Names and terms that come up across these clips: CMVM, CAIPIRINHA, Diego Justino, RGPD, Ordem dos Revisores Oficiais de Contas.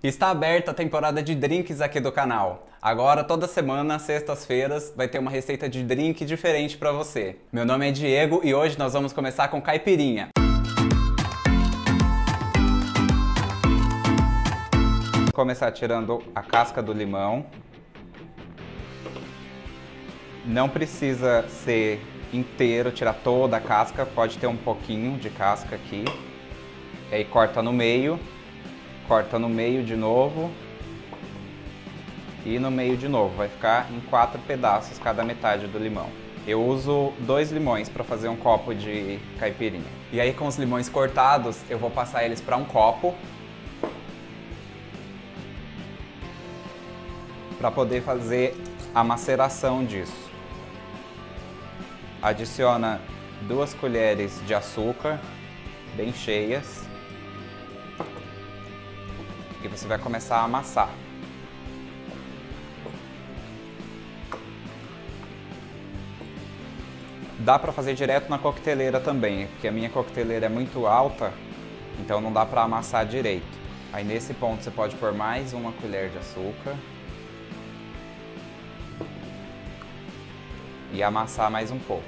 Está aberta a temporada de drinks aqui do canal. Agora, toda semana, às sextas-feiras, vai ter uma receita de drink diferente para você. Meu nome é Diego e hoje nós vamos começar com caipirinha. Vou começar tirando a casca do limão. Não precisa ser inteiro, tirar toda a casca, pode ter um pouquinho de casca aqui. E aí corta no meio. Corta no meio de novo e no meio de novo. Vai ficar em 4 pedaços cada metade do limão. Eu uso 2 limões para fazer um copo de caipirinha. E aí com os limões cortados eu vou passar eles para um copo para poder fazer a maceração disso. Adiciona 2 colheres de açúcar bem cheias. E você vai começar a amassar. Dá pra fazer direto na coqueteleira também, porque a minha coqueteleira é muito alta, então não dá pra amassar direito. Aí nesse ponto você pode pôr mais uma colher de açúcar e amassar mais um pouco.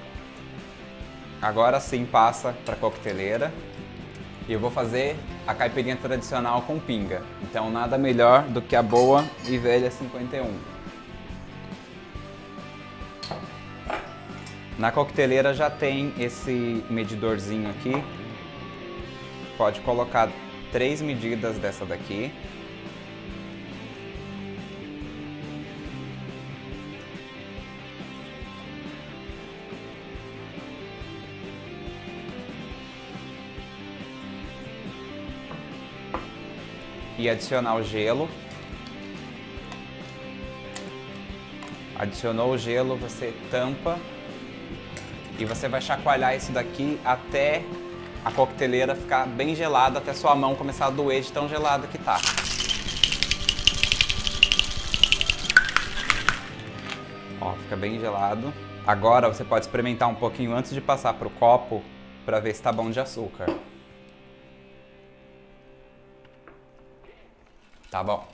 Agora sim passa pra coqueteleira. E eu vou fazer a caipirinha tradicional com pinga. Então nada melhor do que a boa e velha 51. Na coqueteleira já tem esse medidorzinho aqui. Pode colocar 3 medidas dessa daqui. E adicionar o gelo. Adicionou o gelo, você tampa e você vai chacoalhar isso daqui até a coqueteleira ficar bem gelada, até sua mão começar a doer de tão gelada que tá. Ó, fica bem gelado. Agora você pode experimentar um pouquinho antes de passar pro copo para ver se tá bom de açúcar. Tá bom.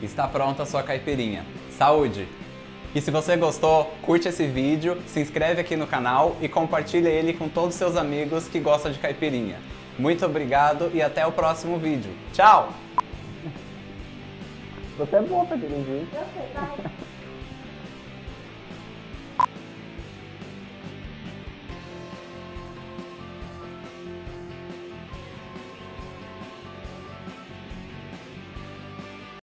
Está pronta a sua caipirinha. Saúde! E se você gostou, curte esse vídeo, se inscreve aqui no canal e compartilha ele com todos os seus amigos que gostam de caipirinha. Muito obrigado e até o próximo vídeo. Tchau! Você é boa pra dirigir. Eu sei, vai.